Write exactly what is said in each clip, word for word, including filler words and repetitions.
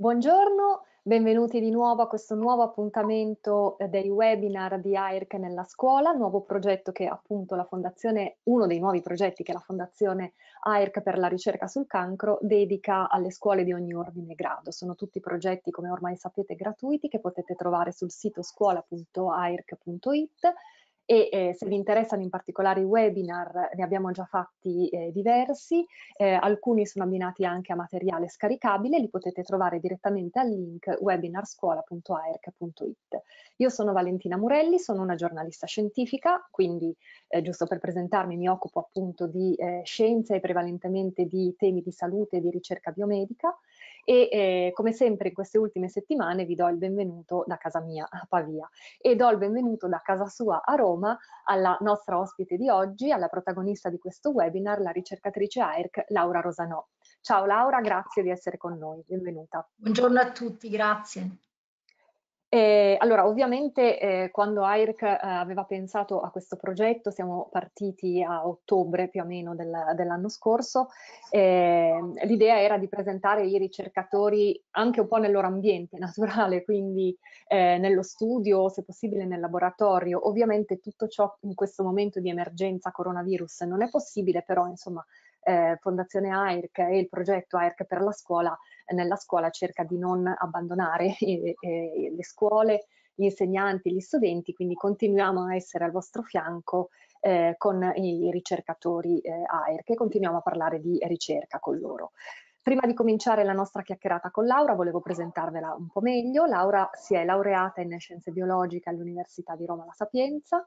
Buongiorno, benvenuti di nuovo a questo nuovo appuntamento dei webinar di A I R C nella scuola, nuovo progetto che appunto la Fondazione, uno dei nuovi progetti che la Fondazione A I R C per la ricerca sul cancro dedica alle scuole di ogni ordine e grado. Sono tutti progetti, come ormai sapete, gratuiti che potete trovare sul sito scuola punto airc punto it. E eh, se vi interessano in particolare i webinar, ne abbiamo già fatti eh, diversi, eh, alcuni sono abbinati anche a materiale scaricabile, li potete trovare direttamente al link webinarscuola punto airc punto it. Io sono Valentina Murelli, sono una giornalista scientifica, quindi eh, giusto per presentarmi mi occupo appunto di eh, scienza e prevalentemente di temi di salute e di ricerca biomedica e eh, come sempre in queste ultime settimane vi do il benvenuto da casa mia a Pavia e do il benvenuto da casa sua a Roma alla nostra ospite di oggi, alla protagonista di questo webinar, la ricercatrice A I R C Laura Rosanò. Ciao Laura, grazie di essere con noi, benvenuta. Buongiorno a tutti, grazie. Eh, allora, ovviamente eh, quando A I R C eh, aveva pensato a questo progetto, siamo partiti a ottobre più o meno del, dell'anno scorso, eh, l'idea era di presentare i ricercatori anche un po' nel loro ambiente naturale, quindi eh, nello studio, se possibile nel laboratorio. Ovviamente tutto ciò in questo momento di emergenza coronavirus non è possibile, però insomma Eh, Fondazione A I R C e il progetto A I R C per la scuola, eh, nella scuola cerca di non abbandonare eh, eh, le scuole, gli insegnanti, gli studenti, quindi continuiamo a essere al vostro fianco eh, con i ricercatori eh, A I R C e continuiamo a parlare di ricerca con loro. Prima di cominciare la nostra chiacchierata con Laura volevo presentarvela un po' meglio. Laura si è laureata in scienze biologiche all'Università di Roma La Sapienza,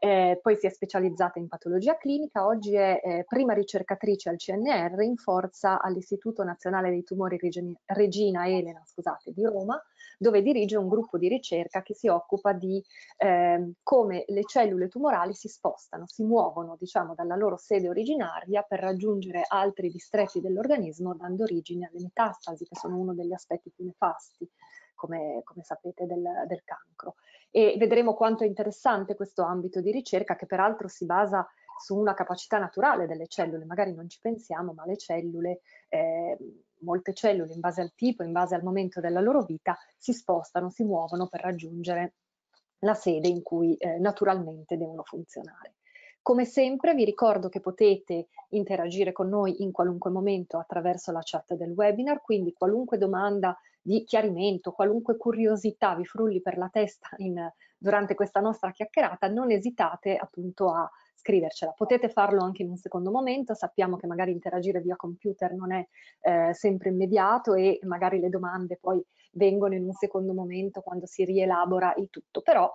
eh, poi si è specializzata in patologia clinica, oggi è eh, prima ricercatrice al C N R in forza all'Istituto Nazionale dei Tumori Regina, Regina Elena scusate, di Roma, dove dirige un gruppo di ricerca che si occupa di eh, come le cellule tumorali si spostano, si muovono diciamo dalla loro sede originaria per raggiungere altri distretti dell'organismo, dando origine alle metastasi, che sono uno degli aspetti più nefasti, come, come sapete, del, del cancro. E vedremo quanto è interessante questo ambito di ricerca, che peraltro si basa su una capacità naturale delle cellule, magari non ci pensiamo, ma le cellule, eh, molte cellule, in base al tipo, in base al momento della loro vita, si spostano, si muovono per raggiungere la sede in cui eh, naturalmente devono funzionare. Come sempre vi ricordo che potete interagire con noi in qualunque momento attraverso la chat del webinar, quindi qualunque domanda di chiarimento, qualunque curiosità vi frulli per la testa in, durante questa nostra chiacchierata, non esitate appunto a scrivercela. Potete farlo anche in un secondo momento, sappiamo che magari interagire via computer non è eh, sempre immediato e magari le domande poi vengono in un secondo momento quando si rielabora il tutto, però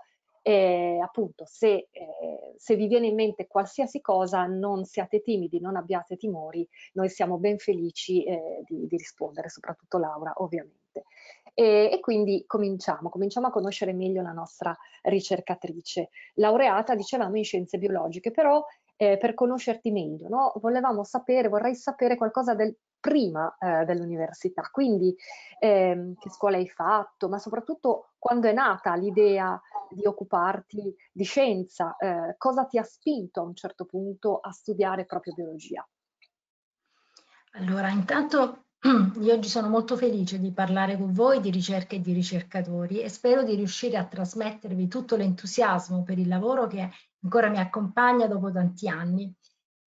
Eh, appunto se, eh, se vi viene in mente qualsiasi cosa non siate timidi, non abbiate timori, noi siamo ben felici eh, di, di rispondere, soprattutto Laura ovviamente. E, e quindi cominciamo, cominciamo a conoscere meglio la nostra ricercatrice, laureata dicevamo in scienze biologiche, però eh, per conoscerti meglio, no? Volevamo sapere, vorrei sapere qualcosa del prima eh, dell'università, quindi ehm, che scuola hai fatto, ma soprattutto quando è nata l'idea di occuparti di scienza, eh, cosa ti ha spinto a un certo punto a studiare proprio biologia? Allora, intanto io oggi sono molto felice di parlare con voi di ricerca e di ricercatori e spero di riuscire a trasmettervi tutto l'entusiasmo per il lavoro che ancora mi accompagna dopo tanti anni.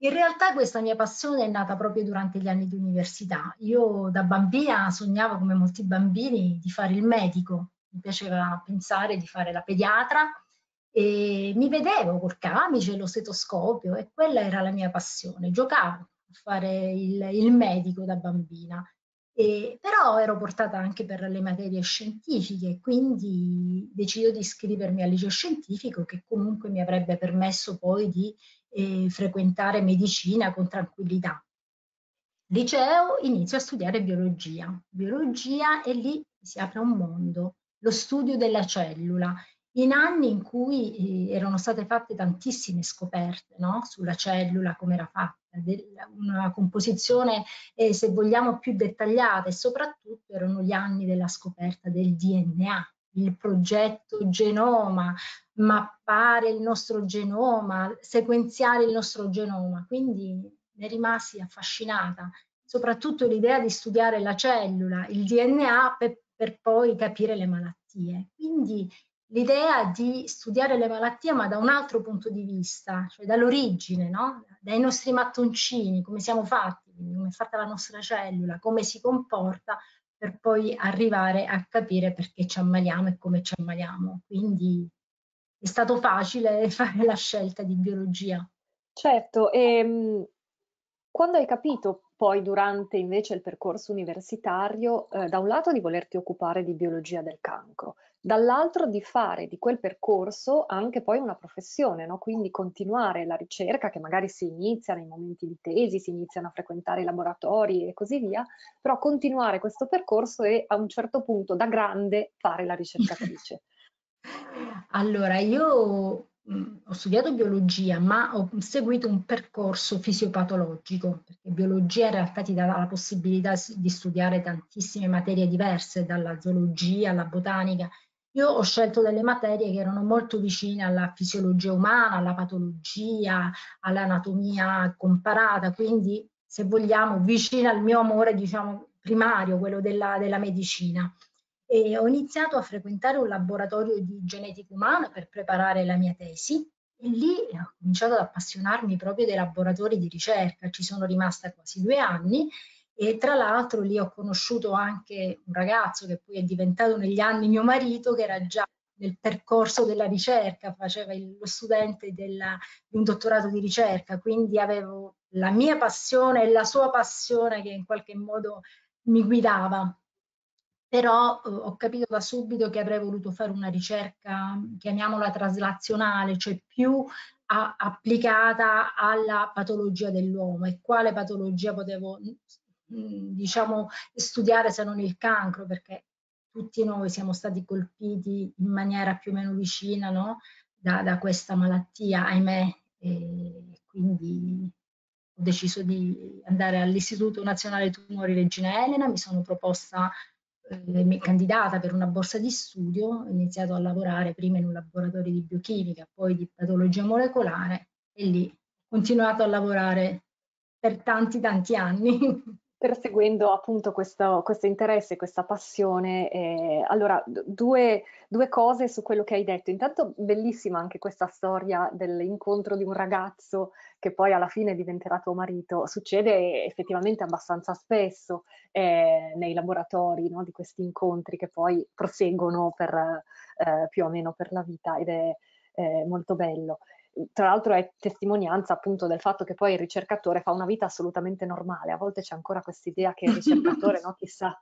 In realtà questa mia passione è nata proprio durante gli anni di università. Io da bambina sognavo, come molti bambini, di fare il medico. Mi piaceva pensare di fare la pediatra e mi vedevo col camice e lo stetoscopio e quella era la mia passione. Giocavo a fare il, il medico da bambina, e, però ero portata anche per le materie scientifiche, quindi decido di iscrivermi al liceo scientifico che comunque mi avrebbe permesso poi di e frequentare medicina con tranquillità. Liceo inizio a studiare biologia, biologia e lì si apre un mondo, lo studio della cellula, in anni in cui eh, erano state fatte tantissime scoperte, no? Sulla cellula, come era fatta, una composizione eh, se vogliamo più dettagliata e soprattutto erano gli anni della scoperta del D N A, il progetto genoma, mappare il nostro genoma, sequenziare il nostro genoma, quindi ne rimasi affascinata. soprattutto l'idea di studiare la cellula, il D N A, per, per poi capire le malattie. Quindi l'idea di studiare le malattie ma da un altro punto di vista, cioè dall'origine, no? Dai nostri mattoncini, come siamo fatti, come è fatta la nostra cellula, come si comporta, per poi arrivare a capire perché ci ammaliamo e come ci ammaliamo. Quindi è stato facile fare la scelta di biologia. Certo, e quando hai capito poi durante invece il percorso universitario, eh, da un lato di volerti occupare di biologia del cancro, dall'altro di fare di quel percorso anche poi una professione, no? Quindi continuare la ricerca che magari si inizia nei momenti di tesi, si iniziano a frequentare i laboratori e così via, però continuare questo percorso e a un certo punto da grande fare la ricercatrice. Allora, io ho studiato biologia, ma ho seguito un percorso fisiopatologico, perché biologia in realtà ti dà la possibilità di studiare tantissime materie diverse, dalla zoologia alla botanica. Io ho scelto delle materie che erano molto vicine alla fisiologia umana, alla patologia, all'anatomia comparata, quindi se vogliamo vicina al mio amore, diciamo, primario, quello della, della medicina. E ho iniziato a frequentare un laboratorio di genetica umana per preparare la mia tesi e lì ho cominciato ad appassionarmi proprio dei laboratori di ricerca. Ci sono rimasta quasi due anni e tra l'altro lì ho conosciuto anche un ragazzo che poi è diventato negli anni mio marito, che era già nel percorso della ricerca, faceva il, lo studente della, di un dottorato di ricerca, quindi avevo la mia passione e la sua passione che in qualche modo mi guidava. Però eh, ho capito da subito che avrei voluto fare una ricerca, chiamiamola traslazionale, cioè più a, applicata alla patologia dell'uomo. E quale patologia potevo, mh, diciamo, studiare se non il cancro, perché tutti noi siamo stati colpiti in maniera più o meno vicina, no? da, da questa malattia, ahimè, e quindi ho deciso di andare all'Istituto Nazionale dei Tumori Regina Elena, mi sono proposta... candidata per una borsa di studio, ho iniziato a lavorare prima in un laboratorio di biochimica, poi di patologia molecolare e lì ho continuato a lavorare per tanti tanti anni. Perseguendo appunto questo, questo interesse, questa passione, eh, allora due, due cose su quello che hai detto. Intanto bellissima anche questa storia dell'incontro di un ragazzo che poi alla fine diventerà tuo marito. Succede effettivamente abbastanza spesso eh, nei laboratori, no, di questi incontri che poi proseguono per, eh, più o meno per la vita ed è eh, molto bello. Tra l'altro è testimonianza appunto del fatto che poi il ricercatore fa una vita assolutamente normale. A volte c'è ancora quest'idea che il ricercatore, no, chissà,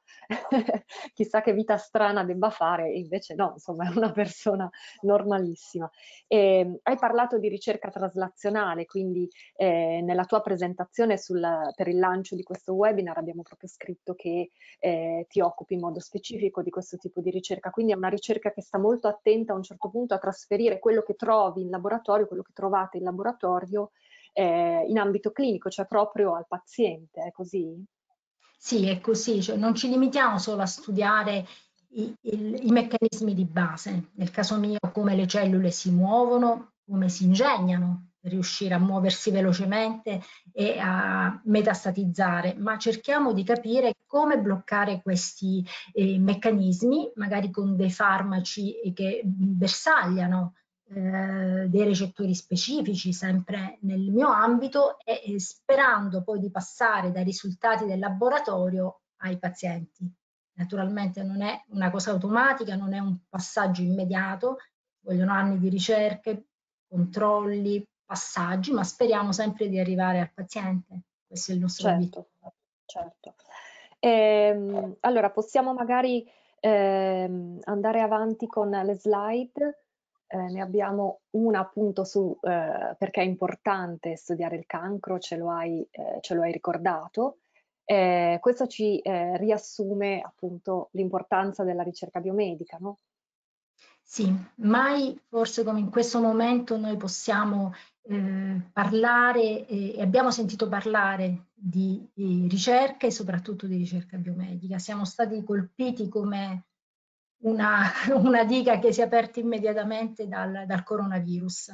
chissà che vita strana debba fare, e invece no, insomma è una persona normalissima. E, hai parlato di ricerca traslazionale, quindi eh, nella tua presentazione sul, per il lancio di questo webinar abbiamo proprio scritto che eh, ti occupi in modo specifico di questo tipo di ricerca, quindi è una ricerca che sta molto attenta a un certo punto a trasferire quello che trovi in laboratorio, quello che trovate in laboratorio eh, in ambito clinico, cioè proprio al paziente, è così? Sì, è così, cioè non ci limitiamo solo a studiare i, il, i meccanismi di base, nel caso mio come le cellule si muovono, come si ingegnano per riuscire a muoversi velocemente e a metastatizzare, ma cerchiamo di capire come bloccare questi eh, meccanismi, magari con dei farmaci che bersagliano Eh, dei recettori specifici sempre nel mio ambito e, e sperando poi di passare dai risultati del laboratorio ai pazienti. Naturalmente non è una cosa automatica, non è un passaggio immediato, vogliono anni di ricerche, controlli, passaggi, ma speriamo sempre di arrivare al paziente. Questo è il nostro obiettivo. Certo. Ehm, allora possiamo magari ehm, andare avanti con le slide. Eh, ne abbiamo una appunto su eh, perché è importante studiare il cancro, ce lo hai, eh, ce lo hai ricordato. Eh, questo ci eh, riassume appunto l'importanza della ricerca biomedica, no? Sì, mai forse come in questo momento noi possiamo eh, parlare eh, e abbiamo sentito parlare di, di ricerca e soprattutto di ricerca biomedica. Siamo stati colpiti come... Una, una diga che si è aperta immediatamente dal, dal coronavirus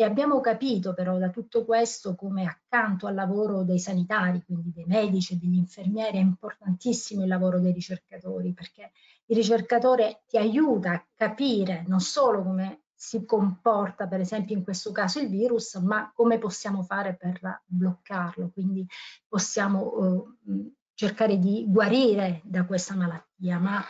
E abbiamo capito però da tutto questo come accanto al lavoro dei sanitari, quindi dei medici e degli infermieri, è importantissimo il lavoro dei ricercatori, perché il ricercatore ti aiuta a capire non solo come si comporta, per esempio in questo caso, il virus, ma come possiamo fare per bloccarlo, quindi possiamo eh, cercare di guarire da questa malattia, ma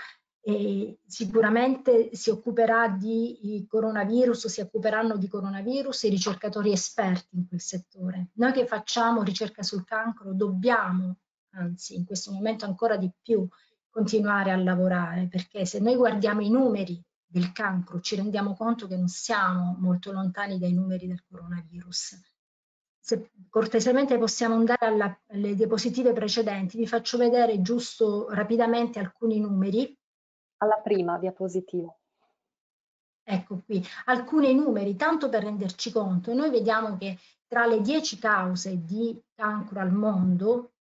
E sicuramente si occuperà di coronavirus, si occuperanno di coronavirus i ricercatori esperti in quel settore. Noi che facciamo ricerca sul cancro dobbiamo, anzi in questo momento ancora di più, continuare a lavorare, perché se noi guardiamo i numeri del cancro ci rendiamo conto che non siamo molto lontani dai numeri del coronavirus. Se cortesemente possiamo andare alla, alle diapositive precedenti, vi faccio vedere giusto rapidamente alcuni numeri. Alla prima diapositiva. Ecco qui, alcuni numeri, tanto per renderci conto. Noi vediamo che tra le dieci cause di cancro al mondo,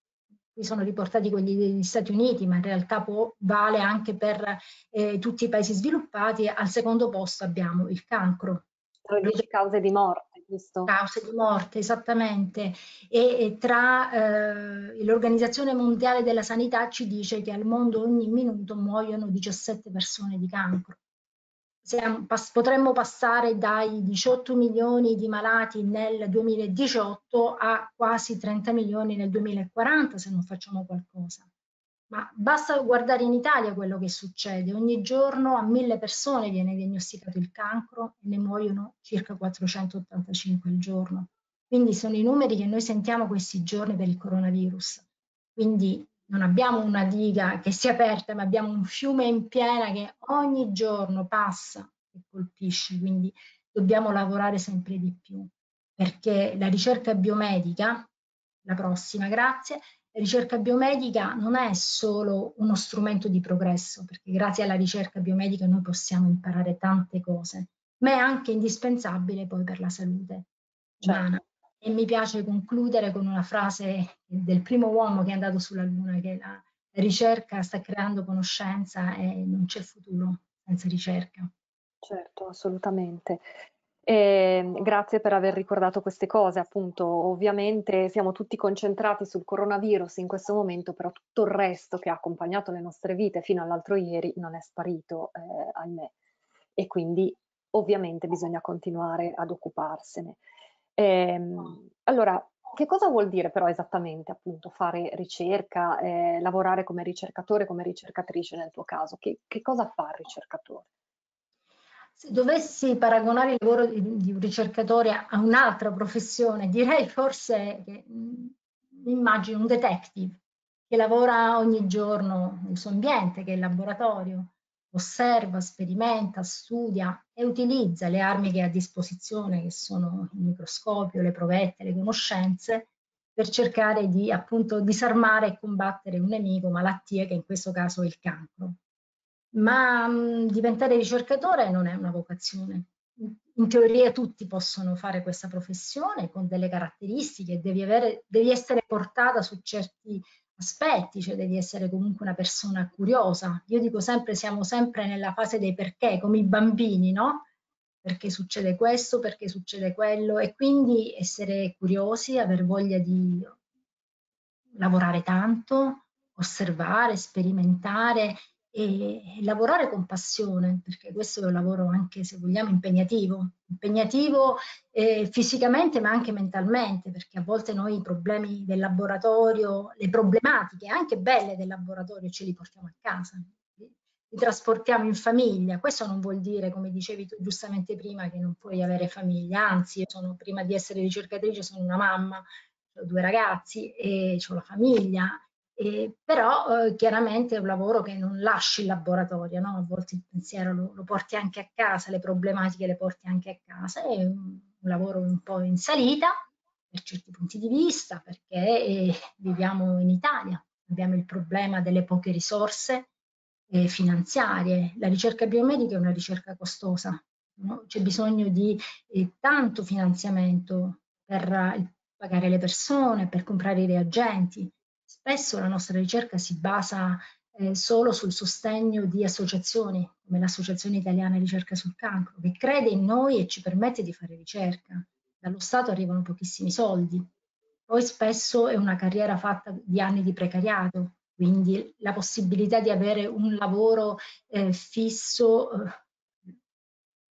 qui sono riportati quelli degli Stati Uniti, ma in realtà può, vale anche per eh, tutti i paesi sviluppati, al secondo posto abbiamo il cancro. Tra le dieci cause di morte, giusto? Cause di morte, esattamente. E, e tra eh, l'Organizzazione Mondiale della Sanità ci dice che al mondo ogni minuto muoiono diciassette persone di cancro. Se, pas, potremmo passare dai diciotto milioni di malati nel duemiladiciotto a quasi trenta milioni nel duemilaquaranta se non facciamo qualcosa. Ma basta guardare in Italia quello che succede. Ogni giorno a mille persone viene diagnosticato il cancro e ne muoiono circa quattrocentottantacinque al giorno. Quindi sono i numeri che noi sentiamo questi giorni per il coronavirus. Quindi non abbiamo una diga che si è aperta, ma abbiamo un fiume in piena che ogni giorno passa e colpisce. Quindi dobbiamo lavorare sempre di più, perché la ricerca biomedica, la prossima, grazie, la ricerca biomedica non è solo uno strumento di progresso, perché grazie alla ricerca biomedica noi possiamo imparare tante cose, ma è anche indispensabile poi per la salute umana. E mi piace concludere con una frase del primo uomo che è andato sulla Luna, che la ricerca sta creando conoscenza e non c'è futuro senza ricerca. Certo, assolutamente. E grazie per aver ricordato queste cose, appunto. Ovviamente siamo tutti concentrati sul coronavirus in questo momento, però tutto il resto che ha accompagnato le nostre vite fino all'altro ieri non è sparito, eh, ahimè, e quindi ovviamente bisogna continuare ad occuparsene. Ehm, allora, che cosa vuol dire però esattamente, appunto, fare ricerca, eh, lavorare come ricercatore, come ricercatrice nel tuo caso? Che, che cosa fa il ricercatore? Se dovessi paragonare il lavoro di un ricercatore a un'altra professione, direi forse che mi immagino un detective che lavora ogni giorno nel suo ambiente, che è il laboratorio, osserva, sperimenta, studia e utilizza le armi che ha a disposizione, che sono il microscopio, le provette, le conoscenze, per cercare di, appunto, disarmare e combattere un nemico, malattia che in questo caso è il cancro. Ma mh, diventare ricercatore non è una vocazione. In teoria tutti possono fare questa professione con delle caratteristiche, devi, avere, devi essere portata su certi aspetti, cioè devi essere comunque una persona curiosa. Io dico sempre, siamo sempre nella fase dei perché, come i bambini, no? Perché succede questo, perché succede quello, e quindi essere curiosi, aver voglia di lavorare tanto, osservare, sperimentare, e lavorare con passione, perché questo è un lavoro anche, se vogliamo, impegnativo, impegnativo eh, fisicamente ma anche mentalmente, perché a volte noi i problemi del laboratorio, le problematiche anche belle del laboratorio ce li portiamo a casa, li trasportiamo in famiglia. Questo non vuol dire, come dicevi tu giustamente prima, che non puoi avere famiglia, anzi, io sono, prima di essere ricercatrice sono una mamma, ho due ragazzi e ho la famiglia. Eh, però eh, chiaramente è un lavoro che non lasci il laboratorio, no? A volte il pensiero lo, lo porti anche a casa, le problematiche le porti anche a casa. È un, un lavoro un po' in salita per certi punti di vista, perché eh, viviamo in Italia, abbiamo il problema delle poche risorse eh, finanziarie. La ricerca biomedica è una ricerca costosa, no? C'è bisogno di eh, tanto finanziamento per eh, pagare le persone, per comprare i reagenti. Spesso la nostra ricerca si basa eh, solo sul sostegno di associazioni, come l'Associazione Italiana Ricerca sul Cancro, che crede in noi e ci permette di fare ricerca. dallo Stato arrivano pochissimi soldi. Poi spesso è una carriera fatta di anni di precariato, quindi la possibilità di avere un lavoro eh, fisso eh,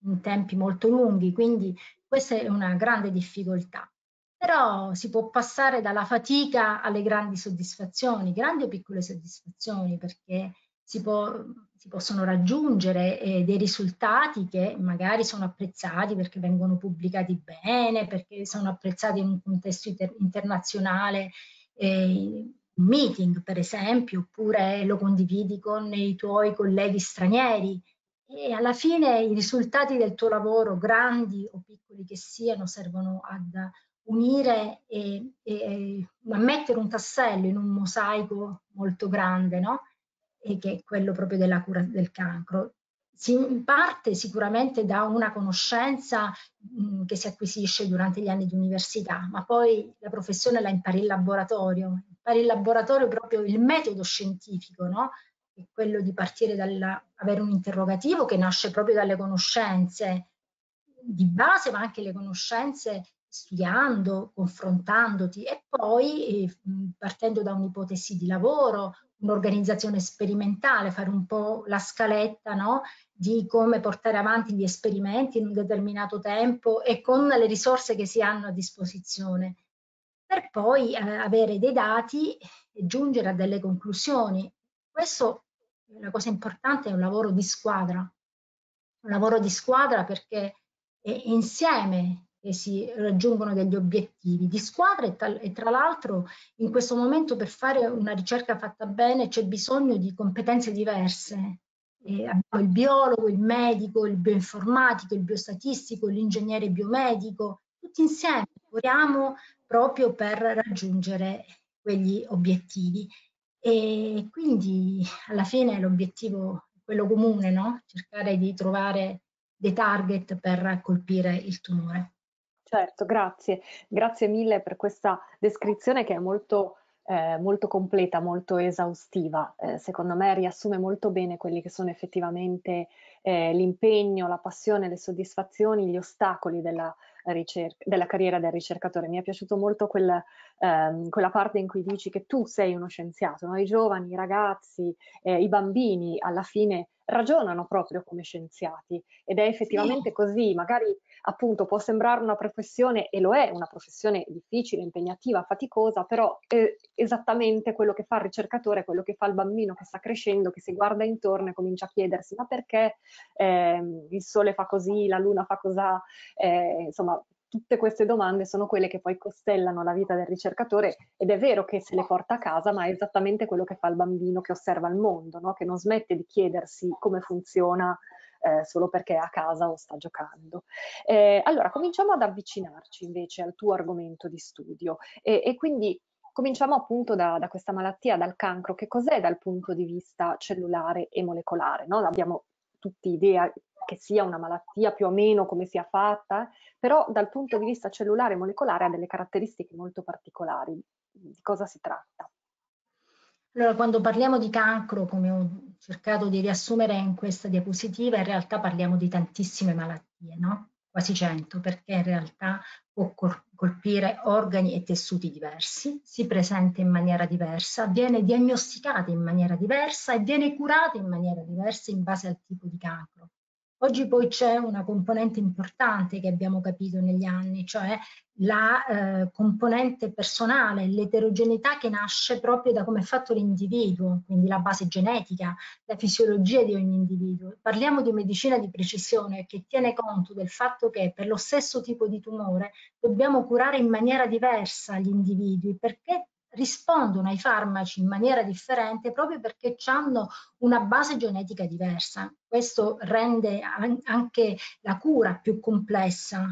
in tempi molto lunghi, quindi questa è una grande difficoltà. Però si può passare dalla fatica alle grandi soddisfazioni, grandi o piccole soddisfazioni, perché si, può, si possono raggiungere eh, dei risultati che magari sono apprezzati perché vengono pubblicati bene, perché sono apprezzati in un contesto inter internazionale, eh, un meeting per esempio, oppure lo condividi con i tuoi colleghi stranieri. E alla fine i risultati del tuo lavoro, grandi o piccoli che siano, servono ad unire e, e a mettere un tassello in un mosaico molto grande, no? E che è quello proprio della cura del cancro. Si parte sicuramente da una conoscenza mh, che si acquisisce durante gli anni di università, ma poi la professione la impari in laboratorio, impari in laboratorio proprio il metodo scientifico, no? È quello di partire dalla, avere un interrogativo che nasce proprio dalle conoscenze di base, ma anche le conoscenze studiando, confrontandoti, e poi eh, partendo da un'ipotesi di lavoro, un'organizzazione sperimentale, fare un po' la scaletta, no? Di come portare avanti gli esperimenti in un determinato tempo e con le risorse che si hanno a disposizione, per poi eh, avere dei dati e giungere a delle conclusioni. Questo, la cosa importante, è un lavoro di squadra, un lavoro di squadra perché è insieme che si raggiungono degli obiettivi di squadra, e tra l'altro in questo momento per fare una ricerca fatta bene c'è bisogno di competenze diverse. Eh, abbiamo il biologo, il medico, il bioinformatico, il biostatistico, l'ingegnere biomedico, tutti insieme lavoriamo proprio per raggiungere quegli obiettivi. E quindi alla fine l'obiettivo è quello comune, no? Cercare di trovare dei target per colpire il tumore. Certo, grazie. Grazie mille per questa descrizione che è molto, eh, molto completa, molto esaustiva. Eh, secondo me riassume molto bene quelli che sono effettivamente eh, l'impegno, la passione, le soddisfazioni, gli ostacoli della ricerca, della carriera del ricercatore. Mi è piaciuto molto quel, ehm, quella parte in cui dici che tu sei uno scienziato, no? I giovani, i ragazzi, eh, i bambini alla fine ragionano proprio come scienziati, ed è effettivamente sì. Così, magari appunto può sembrare una professione, e lo è, una professione difficile, impegnativa, faticosa, però eh, esattamente quello che fa il ricercatore, quello che fa il bambino che sta crescendo, che si guarda intorno e comincia a chiedersi ma perché eh, il sole fa così, la luna fa cos'ha, eh, insomma tutte queste domande sono quelle che poi costellano la vita del ricercatore, ed è vero che se le porta a casa, ma è esattamente quello che fa il bambino che osserva il mondo, no? Che non smette di chiedersi come funziona eh, solo perché è a casa o sta giocando. Eh, allora, cominciamo ad avvicinarci invece al tuo argomento di studio e, e quindi cominciamo appunto da, da questa malattia, dal cancro. Che cos'è dal punto di vista cellulare e molecolare? No? Abbiamo tutti idea che sia una malattia, più o meno come sia fatta, però dal punto di vista cellulare e molecolare ha delle caratteristiche molto particolari. Di cosa si tratta? Allora, quando parliamo di cancro, come ho cercato di riassumere in questa diapositiva, in realtà parliamo di tantissime malattie, no? Quasi cento, perché in realtà può colpire organi e tessuti diversi, si presenta in maniera diversa, viene diagnosticata in maniera diversa e viene curata in maniera diversa in base al tipo di cancro. Oggi poi c'è una componente importante che abbiamo capito negli anni, cioè la eh, componente personale, l'eterogeneità che nasce proprio da come è fatto l'individuo, quindi la base genetica, la fisiologia di ogni individuo. Parliamo di medicina di precisione che tiene conto del fatto che per lo stesso tipo di tumore dobbiamo curare in maniera diversa gli individui, perché rispondono ai farmaci in maniera differente proprio perché hanno una base genetica diversa. Questo rende anche la cura più complessa,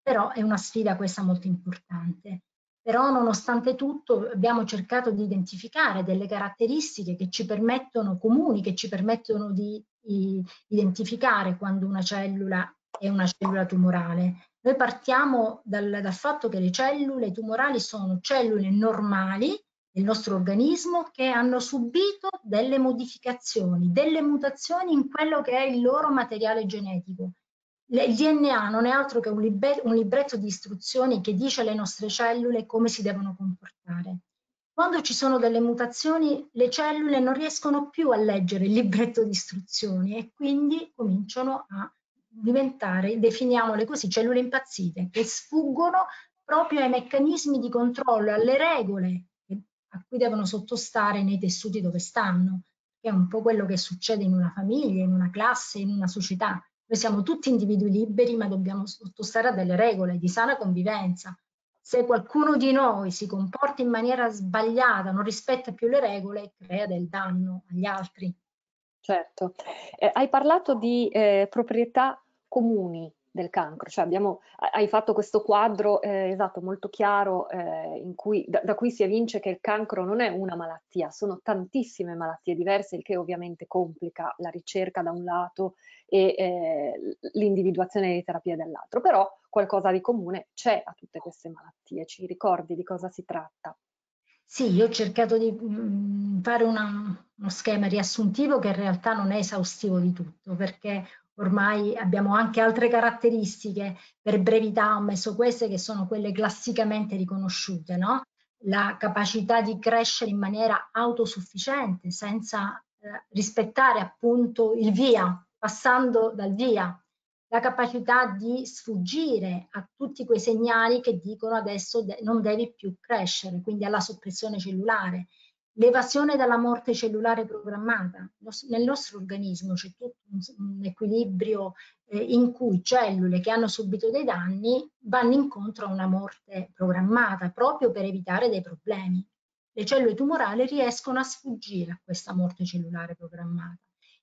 però è una sfida questa molto importante. Però nonostante tutto abbiamo cercato di identificare delle caratteristiche che ci permettono, comuni, che ci permettono di, di identificare quando una cellula è una cellula tumorale. Noi partiamo dal, dal fatto che le cellule tumorali sono cellule normali del nostro organismo che hanno subito delle modificazioni, delle mutazioni in quello che è il loro materiale genetico. Il D N A non è altro che un libretto di istruzioni che dice alle nostre cellule come si devono comportare. Quando ci sono delle mutazioni, le cellule non riescono più a leggere il libretto di istruzioni e quindi cominciano a diventare, definiamole così, cellule impazzite, che sfuggono proprio ai meccanismi di controllo, alle regole a cui devono sottostare nei tessuti dove stanno, che è un po' quello che succede in una famiglia, in una classe, in una società. Noi siamo tutti individui liberi, ma dobbiamo sottostare a delle regole di sana convivenza. Se qualcuno di noi si comporta in maniera sbagliata, non rispetta più le regole, crea del danno agli altri. Certo. Eh, hai parlato di eh, proprietà comuni del cancro, cioè abbiamo, hai fatto questo quadro eh, esatto, molto chiaro eh, in cui, da, da cui si evince che il cancro non è una malattia, sono tantissime malattie diverse, il che ovviamente complica la ricerca da un lato e eh, l'individuazione delle terapie dall'altro, però qualcosa di comune c'è a tutte queste malattie. Ci ricordi di cosa si tratta? Sì, io ho cercato di mh, fare una, uno schema riassuntivo che in realtà non è esaustivo di tutto, perché ormai abbiamo anche altre caratteristiche. Per brevità ho messo queste che sono quelle classicamente riconosciute, no? La capacità di crescere in maniera autosufficiente, senza eh, rispettare appunto il via, passando dal via. La capacità di sfuggire a tutti quei segnali che dicono adesso de- non devi più crescere, quindi alla soppressione cellulare. L'evasione dalla morte cellulare programmata. Nel nostro organismo c'è tutto un equilibrio eh, in cui cellule che hanno subito dei danni vanno incontro a una morte programmata proprio per evitare dei problemi. Le cellule tumorali riescono a sfuggire a questa morte cellulare programmata.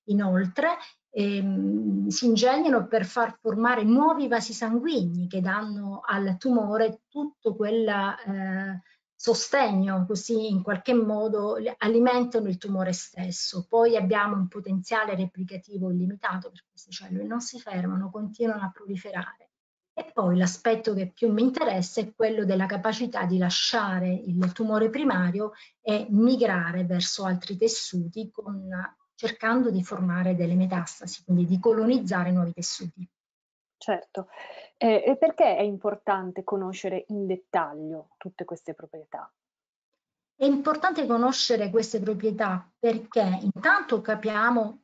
Inoltre ehm, si ingegnano per far formare nuovi vasi sanguigni che danno al tumore tutto quella... Eh, sostegno, così in qualche modo alimentano il tumore stesso. Poi abbiamo un potenziale replicativo illimitato perché queste cellule non si fermano, continuano a proliferare. E poi l'aspetto che più mi interessa è quello della capacità di lasciare il tumore primario e migrare verso altri tessuti con, cercando di formare delle metastasi, quindi di colonizzare nuovi tessuti. Certo, eh, e perché è importante conoscere in dettaglio tutte queste proprietà? È importante conoscere queste proprietà perché intanto capiamo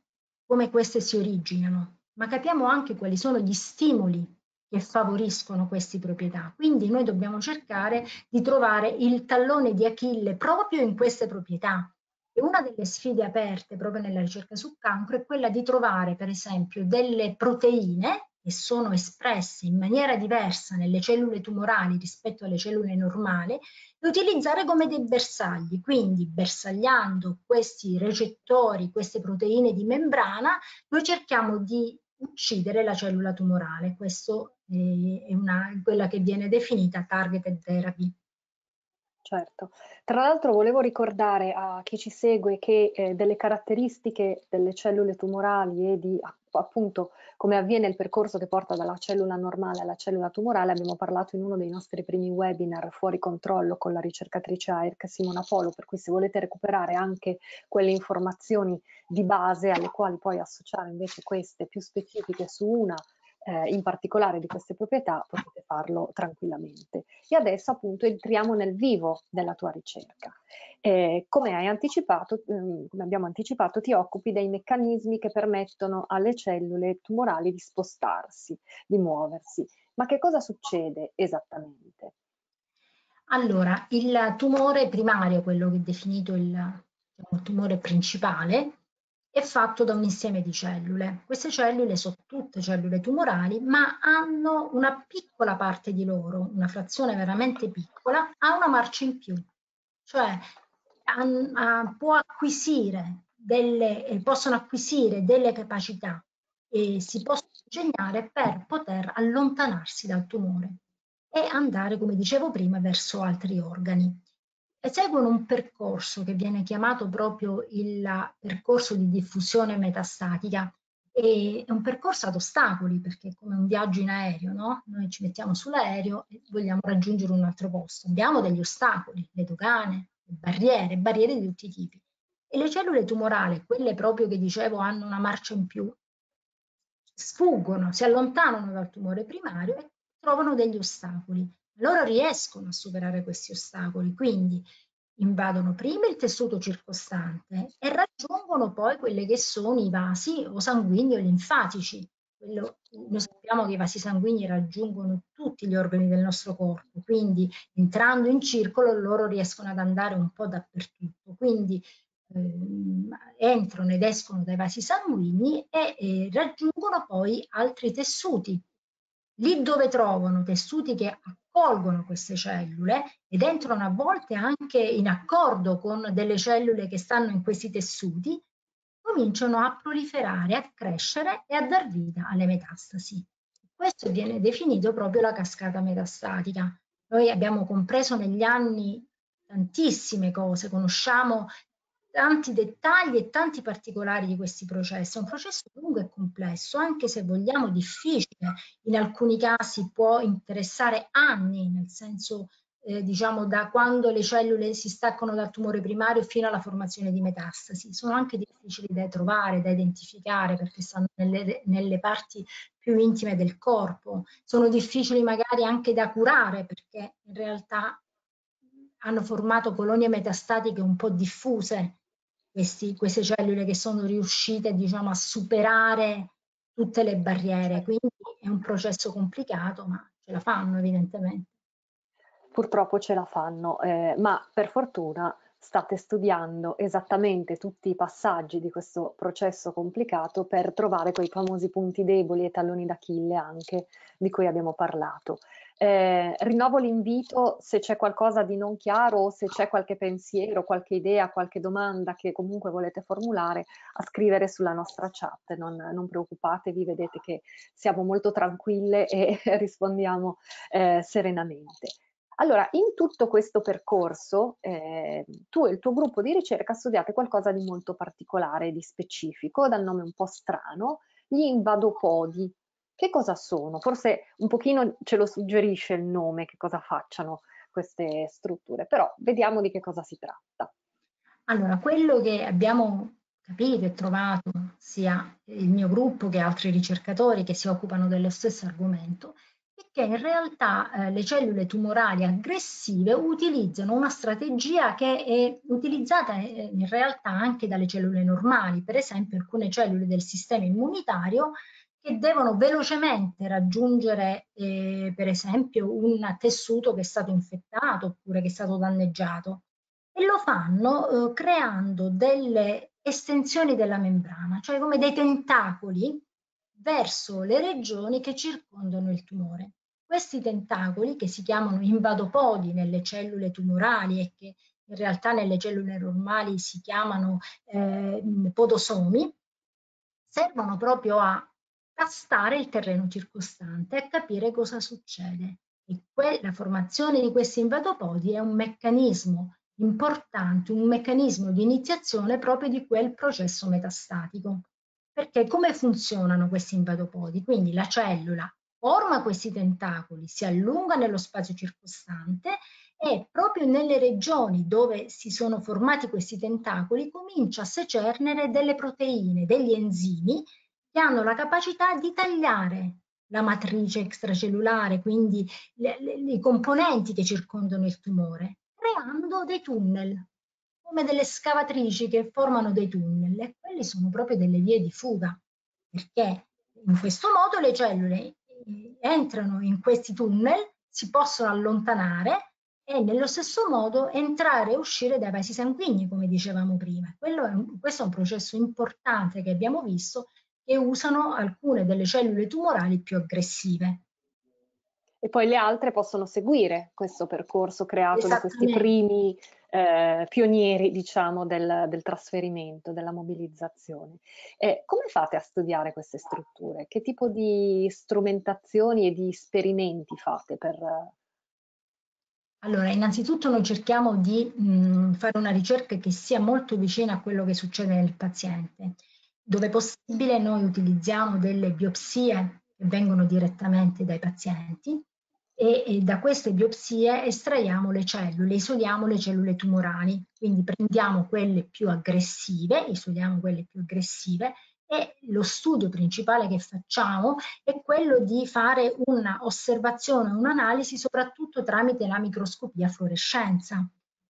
come queste si originano, ma capiamo anche quali sono gli stimoli che favoriscono queste proprietà. Quindi noi dobbiamo cercare di trovare il tallone di Achille proprio in queste proprietà. E una delle sfide aperte proprio nella ricerca sul cancro è quella di trovare, per esempio, delle proteine che sono espresse in maniera diversa nelle cellule tumorali rispetto alle cellule normali, e utilizzare come dei bersagli, quindi bersagliando questi recettori, queste proteine di membrana, noi cerchiamo di uccidere la cellula tumorale. Questo è una, quella che viene definita targeted therapy. Certo, tra l'altro volevo ricordare a chi ci segue che eh, delle caratteristiche delle cellule tumorali e di appunto come avviene il percorso che porta dalla cellula normale alla cellula tumorale abbiamo parlato in uno dei nostri primi webinar fuori controllo con la ricercatrice A I R C Simona Polo, per cui se volete recuperare anche quelle informazioni di base alle quali poi associare invece queste più specifiche su una Eh, in particolare di queste proprietà, potete farlo tranquillamente. E adesso appunto entriamo nel vivo della tua ricerca. Eh, come hai anticipato, mh, come abbiamo anticipato, ti occupi dei meccanismi che permettono alle cellule tumorali di spostarsi, di muoversi. Ma che cosa succede esattamente? Allora, il tumore primario, quello che è definito il, il tumore principale, è fatto da un insieme di cellule. Queste cellule sono tutte cellule tumorali, ma hanno una piccola parte di loro, una frazione veramente piccola, ha una marcia in più, cioè an, a, può acquisire delle, eh, possono acquisire delle capacità e si possono ingegnare per poter allontanarsi dal tumore e andare, come dicevo prima, verso altri organi. E seguono un percorso che viene chiamato proprio il percorso di diffusione metastatica. E è un percorso ad ostacoli, perché è come un viaggio in aereo, no? Noi ci mettiamo sull'aereo e vogliamo raggiungere un altro posto. Abbiamo degli ostacoli, le dogane, le barriere, barriere di tutti i tipi. E le cellule tumorali, quelle proprio che dicevo hanno una marcia in più, sfuggono, si allontanano dal tumore primario e trovano degli ostacoli. Loro riescono a superare questi ostacoli, quindi invadono prima il tessuto circostante e raggiungono poi quelli che sono i vasi o sanguigni o linfatici. Quello, noi sappiamo che i vasi sanguigni raggiungono tutti gli organi del nostro corpo, quindi entrando in circolo loro riescono ad andare un po' dappertutto, quindi ehm, entrano ed escono dai vasi sanguigni e eh, raggiungono poi altri tessuti. Lì dove trovano tessuti che accolgono queste cellule ed entrano a volte anche in accordo con delle cellule che stanno in questi tessuti, cominciano a proliferare, a crescere e a dar vita alle metastasi. Questo viene definito proprio la cascata metastatica. Noi abbiamo compreso negli anni tantissime cose, conosciamo tanti dettagli e tanti particolari di questi processi. È un processo lungo e complesso, anche se vogliamo difficile, in alcuni casi può interessare anni, nel senso Eh, diciamo da quando le cellule si staccano dal tumore primario fino alla formazione di metastasi. Sono anche difficili da trovare, da identificare, perché stanno nelle, nelle parti più intime del corpo. Sono difficili magari anche da curare, perché in realtà hanno formato colonie metastatiche un po' diffuse, questi, queste cellule che sono riuscite, diciamo, a superare tutte le barriere. Quindi è un processo complicato, ma ce la fanno evidentemente. Purtroppo ce la fanno, eh, ma per fortuna state studiando esattamente tutti i passaggi di questo processo complicato per trovare quei famosi punti deboli e talloni d'Achille anche di cui abbiamo parlato. Eh, rinnovo l'invito se c'è qualcosa di non chiaro o se c'è qualche pensiero, qualche idea, qualche domanda che comunque volete formulare, a scrivere sulla nostra chat. Non, non preoccupatevi, vedete che siamo molto tranquille e rispondiamo eh, serenamente. Allora, in tutto questo percorso, eh, tu e il tuo gruppo di ricerca studiate qualcosa di molto particolare, di specifico, dal nome un po' strano, gli invadopodi. Che cosa sono? Forse un pochino ce lo suggerisce il nome, che cosa facciano queste strutture, però vediamo di che cosa si tratta. Allora, quello che abbiamo capito e trovato, sia il mio gruppo che altri ricercatori che si occupano dello stesso argomento, è che in realtà eh, le cellule tumorali aggressive utilizzano una strategia che è utilizzata eh, in realtà anche dalle cellule normali, per esempio alcune cellule del sistema immunitario che devono velocemente raggiungere eh, per esempio un tessuto che è stato infettato oppure che è stato danneggiato, e lo fanno eh, creando delle estensioni della membrana, cioè come dei tentacoli verso le regioni che circondano il tumore. Questi tentacoli, che si chiamano invadopodi nelle cellule tumorali e che in realtà nelle cellule normali si chiamano eh, podosomi, servono proprio a tastare il terreno circostante e a capire cosa succede. E la formazione di questi invadopodi è un meccanismo importante, un meccanismo di iniziazione proprio di quel processo metastatico. Perché come funzionano questi invadopodi? Quindi la cellula forma questi tentacoli, si allunga nello spazio circostante e proprio nelle regioni dove si sono formati questi tentacoli comincia a secernere delle proteine, degli enzimi che hanno la capacità di tagliare la matrice extracellulare, quindi le, le, i componenti che circondano il tumore, creando dei tunnel, come delle scavatrici che formano dei tunnel, e quelle sono proprio delle vie di fuga, perché in questo modo le cellule entrano in questi tunnel, si possono allontanare e nello stesso modo entrare e uscire dai vasi sanguigni, come dicevamo prima. Quello è un, questo è un processo importante che abbiamo visto, che usano alcune delle cellule tumorali più aggressive. E poi le altre possono seguire questo percorso creato da questi primi eh, pionieri, diciamo, del, del trasferimento, della mobilizzazione. Eh, come fate a studiare queste strutture? Che tipo di strumentazioni e di esperimenti fate per... Allora, innanzitutto noi cerchiamo di mh, fare una ricerca che sia molto vicina a quello che succede nel paziente. Dove possibile noi utilizziamo delle biopsie che vengono direttamente dai pazienti, e, e da queste biopsie estraiamo le cellule, isoliamo le cellule tumorali, quindi prendiamo quelle più aggressive, isoliamo quelle più aggressive e lo studio principale che facciamo è quello di fare un'osservazione, un'analisi soprattutto tramite la microscopia fluorescenza,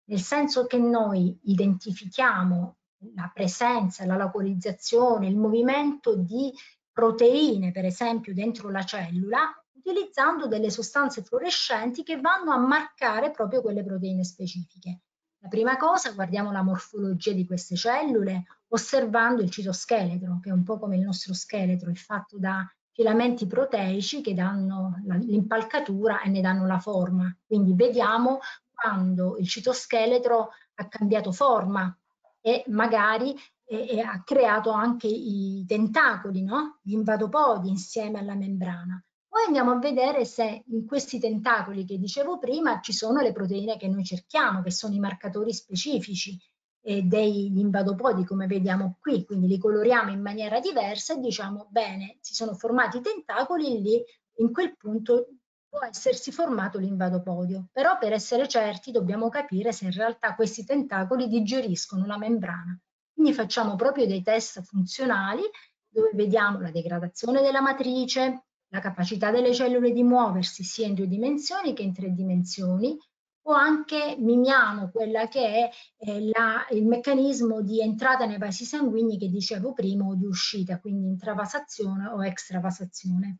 nel senso che noi identifichiamo la presenza, la localizzazione, il movimento di proteine, per esempio, dentro la cellula, utilizzando delle sostanze fluorescenti che vanno a marcare proprio quelle proteine specifiche. La prima cosa, guardiamo la morfologia di queste cellule, osservando il citoscheletro, che è un po' come il nostro scheletro, è fatto da filamenti proteici che danno l'impalcatura e ne danno la forma. Quindi vediamo quando il citoscheletro ha cambiato forma e magari e, e ha creato anche i tentacoli, no? Gli invadopodi insieme alla membrana. Poi andiamo a vedere se in questi tentacoli che dicevo prima ci sono le proteine che noi cerchiamo, che sono i marcatori specifici eh, degli invadopodi, come vediamo qui. Quindi li coloriamo in maniera diversa e diciamo, bene, si sono formati i tentacoli, lì in quel punto può essersi formato l'invadopodio. Però per essere certi dobbiamo capire se in realtà questi tentacoli digeriscono la membrana. Quindi facciamo proprio dei test funzionali dove vediamo la degradazione della matrice, la capacità delle cellule di muoversi sia in due dimensioni che in tre dimensioni, o anche mimiamo quella che è eh, la, il meccanismo di entrata nei vasi sanguigni che dicevo prima, o di uscita, quindi intravasazione o extravasazione.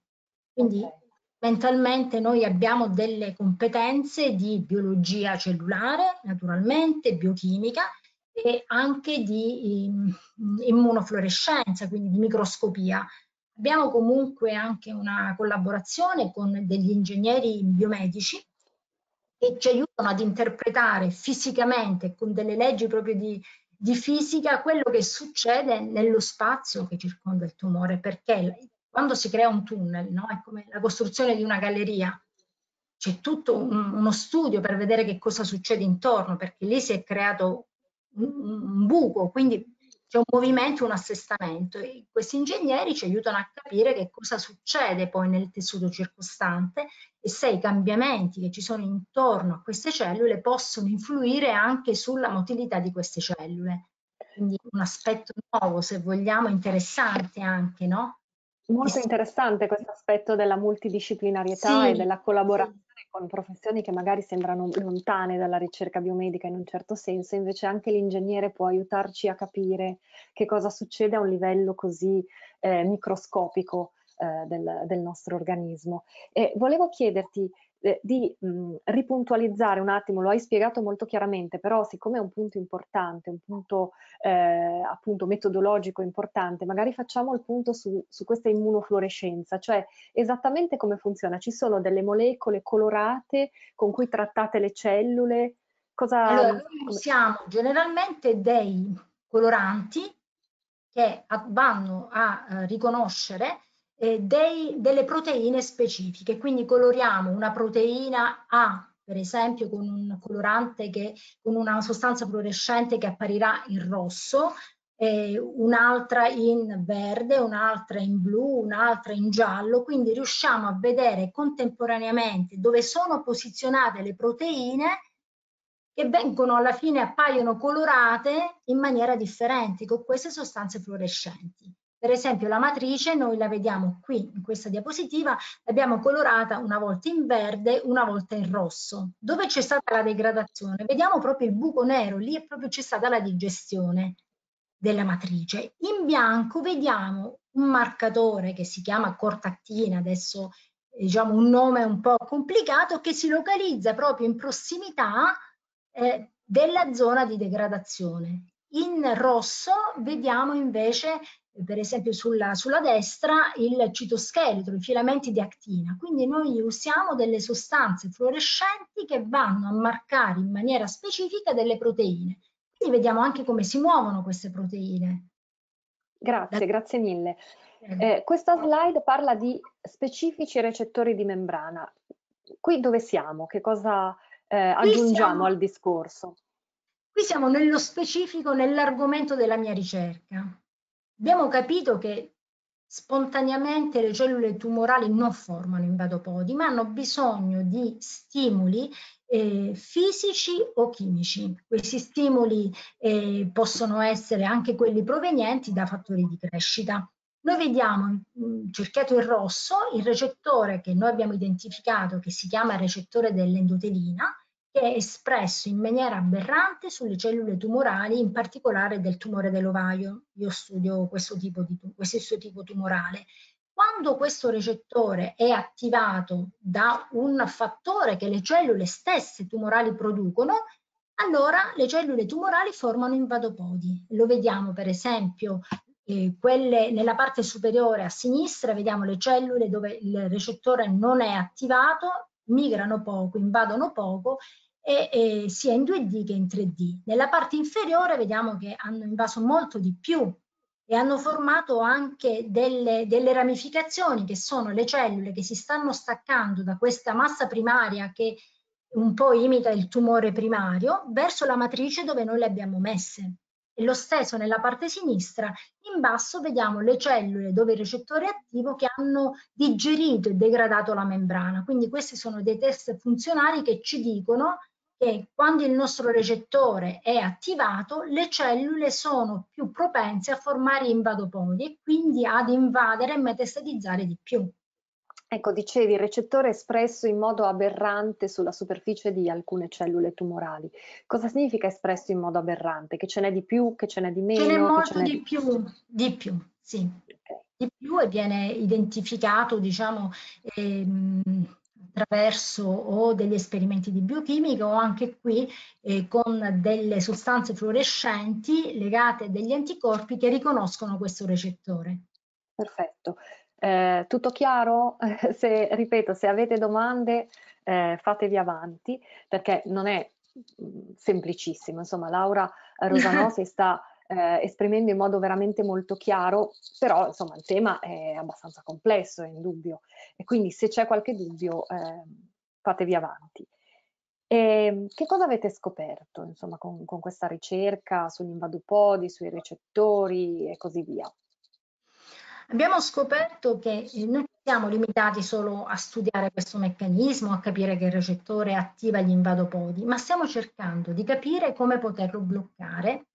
Quindi okay. Mentalmente noi abbiamo delle competenze di biologia cellulare, naturalmente, biochimica, e anche di immunofluorescenza, quindi di microscopia. Abbiamo comunque anche una collaborazione con degli ingegneri biomedici che ci aiutano ad interpretare fisicamente, con delle leggi proprio di, di fisica, quello che succede nello spazio che circonda il tumore, perché quando si crea un tunnel, no? È come la costruzione di una galleria. C'è tutto un, uno studio per vedere che cosa succede intorno, perché lì si è creato un buco, quindi c'è un movimento, un assestamento, e questi ingegneri ci aiutano a capire che cosa succede poi nel tessuto circostante e se i cambiamenti che ci sono intorno a queste cellule possono influire anche sulla motilità di queste cellule. Quindi un aspetto nuovo, se vogliamo, interessante anche, no? Molto interessante questo aspetto della multidisciplinarietà, sì, e della collaborazione, sì, con professioni che magari sembrano lontane dalla ricerca biomedica in un certo senso, invece anche l'ingegnere può aiutarci a capire che cosa succede a un livello così eh, microscopico eh, del, del nostro organismo. E volevo chiederti eh, di mh, ripuntualizzare un attimo, lo hai spiegato molto chiaramente, però siccome è un punto importante, un punto eh, appunto metodologico importante, magari facciamo il punto su, su questa immunofluorescenza, cioè esattamente come funziona. Ci sono delle molecole colorate con cui trattate le cellule? Cosa... Allora, noi usiamo generalmente dei coloranti che vanno a eh, riconoscere Eh, dei, delle proteine specifiche, quindi coloriamo una proteina A, per esempio, con un colorante che, con una sostanza fluorescente che apparirà in rosso, eh, un'altra in verde, un'altra in blu, un'altra in giallo, quindi riusciamo a vedere contemporaneamente dove sono posizionate le proteine che vengono alla fine, appaiono colorate in maniera differente con queste sostanze fluorescenti. Per esempio la matrice noi la vediamo qui in questa diapositiva, l'abbiamo colorata una volta in verde, una volta in rosso. Dove c'è stata la degradazione? Vediamo proprio il buco nero, lì è proprio c'è stata la digestione della matrice. In bianco vediamo un marcatore che si chiama cortattina, adesso diciamo un nome un po' complicato, che si localizza proprio in prossimità eh, della zona di degradazione. In rosso vediamo invece, per esempio sulla, sulla destra, il citoscheletro, i filamenti di actina. Quindi noi usiamo delle sostanze fluorescenti che vanno a marcare in maniera specifica delle proteine. Quindi vediamo anche come si muovono queste proteine. Grazie, da... grazie mille. Eh, questa slide parla di specifici recettori di membrana. Qui dove siamo? Che cosa eh, aggiungiamo siamo... al discorso? Qui siamo nello specifico, nell'argomento della mia ricerca. Abbiamo capito che spontaneamente le cellule tumorali non formano invadopodi, ma hanno bisogno di stimoli eh, fisici o chimici. Questi stimoli eh, possono essere anche quelli provenienti da fattori di crescita. Noi vediamo cerchiato in rosso il recettore che noi abbiamo identificato, che si chiama recettore dell'endotelina, che è espresso in maniera aberrante sulle cellule tumorali, in particolare del tumore dell'ovaio. Io studio questo tipo, di, questo tipo tumorale. Quando questo recettore è attivato da un fattore che le cellule stesse tumorali producono, allora le cellule tumorali formano invadopodi. Lo vediamo per esempio Eh, quelle, nella parte superiore a sinistra vediamo le cellule dove il recettore non è attivato, migrano poco, invadono poco, e, e sia in due D che in tre D. Nella parte inferiore vediamo che hanno invaso molto di più e hanno formato anche delle, delle ramificazioni, che sono le cellule che si stanno staccando da questa massa primaria che un po' imita il tumore primario, verso la matrice dove noi le abbiamo messe. E lo stesso nella parte sinistra, in basso vediamo le cellule dove il recettore è attivo che hanno digerito e degradato la membrana. Quindi questi sono dei test funzionali che ci dicono che quando il nostro recettore è attivato, le cellule sono più propense a formare invadopodi e quindi ad invadere e metastatizzare di più. Ecco, dicevi, il recettore è espresso in modo aberrante sulla superficie di alcune cellule tumorali. Cosa significa espresso in modo aberrante? Che ce n'è di più, che ce n'è di meno? Ce n'è molto di più, di più, sì. Okay. Di più, e viene identificato, diciamo, ehm, attraverso o degli esperimenti di biochimica o anche qui eh, con delle sostanze fluorescenti legate a degli anticorpi che riconoscono questo recettore. Perfetto. Eh, tutto chiaro? Se, ripeto, se avete domande eh, fatevi avanti, perché non è mh, semplicissimo. Insomma, Laura Rosanò si sta eh, esprimendo in modo veramente molto chiaro, però insomma il tema è abbastanza complesso, è indubbio, e quindi se c'è qualche dubbio eh, fatevi avanti. E che cosa avete scoperto, insomma, con, con questa ricerca sugli invadopodi, sui recettori e così via? Abbiamo scoperto che non siamo limitati solo a studiare questo meccanismo, a capire che il recettore attiva gli invadopodi, ma stiamo cercando di capire come poterlo bloccare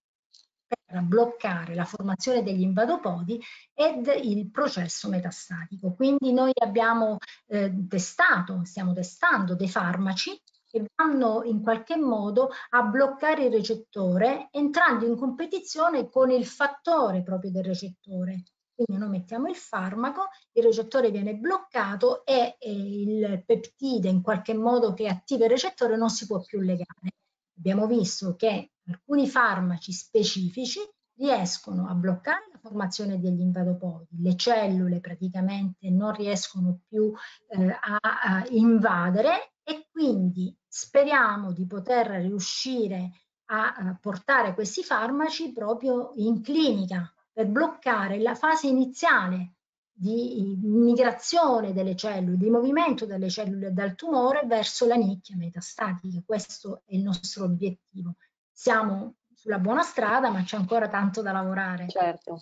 per bloccare la formazione degli invadopodi ed il processo metastatico. Quindi noi abbiamo eh, testato, stiamo testando dei farmaci che vanno in qualche modo a bloccare il recettore entrando in competizione con il fattore proprio del recettore. Quindi noi mettiamo il farmaco, il recettore viene bloccato e, e il peptide in qualche modo che attiva il recettore non si può più legare. Abbiamo visto che alcuni farmaci specifici riescono a bloccare la formazione degli invadopodi, le cellule praticamente non riescono più eh, a, a invadere, e quindi speriamo di poter riuscire a, a portare questi farmaci proprio in clinica, per bloccare la fase iniziale di migrazione delle cellule, di movimento delle cellule dal tumore verso la nicchia metastatica. Questo è il nostro obiettivo. Siamo sulla buona strada, ma c'è ancora tanto da lavorare. Certo,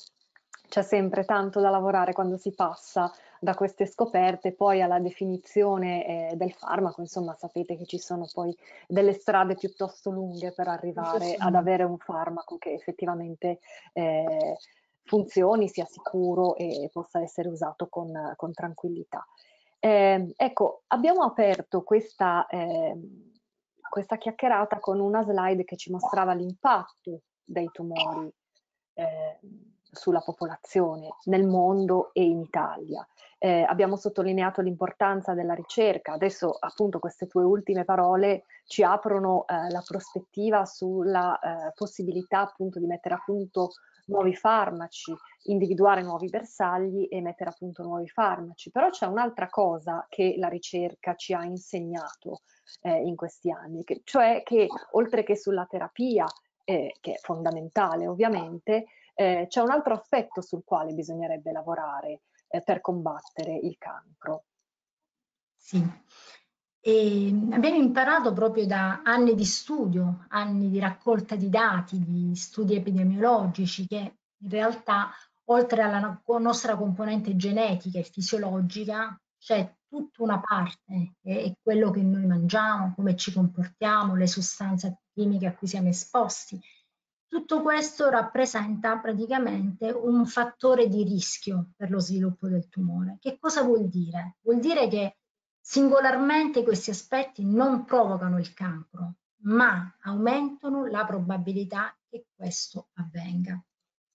c'è sempre tanto da lavorare quando si passa da queste scoperte poi alla definizione eh, del farmaco. Insomma, sapete che ci sono poi delle strade piuttosto lunghe per arrivare ad avere un farmaco che effettivamente eh, funzioni, sia sicuro e possa essere usato con, con tranquillità. Eh, ecco, abbiamo aperto questa, eh, questa chiacchierata con una slide che ci mostrava l'impatto dei tumori eh, sulla popolazione nel mondo e in Italia. Eh, abbiamo sottolineato l'importanza della ricerca. Adesso appunto queste tue ultime parole ci aprono eh, la prospettiva sulla eh, possibilità appunto di mettere a punto nuovi farmaci, individuare nuovi bersagli e mettere a punto nuovi farmaci. Però c'è un'altra cosa che la ricerca ci ha insegnato eh, in questi anni, che, cioè che oltre che sulla terapia, eh, che è fondamentale ovviamente, Eh, c'è un altro aspetto sul quale bisognerebbe lavorare eh, per combattere il cancro. Sì, e abbiamo imparato proprio da anni di studio, anni di raccolta di dati, di studi epidemiologici, che in realtà oltre alla nostra componente genetica e fisiologica c'è tutta una parte è quello che noi mangiamo, come ci comportiamo, le sostanze chimiche a cui siamo esposti. Tutto questo rappresenta praticamente un fattore di rischio per lo sviluppo del tumore. Che cosa vuol dire? Vuol dire che singolarmente questi aspetti non provocano il cancro, ma aumentano la probabilità che questo avvenga.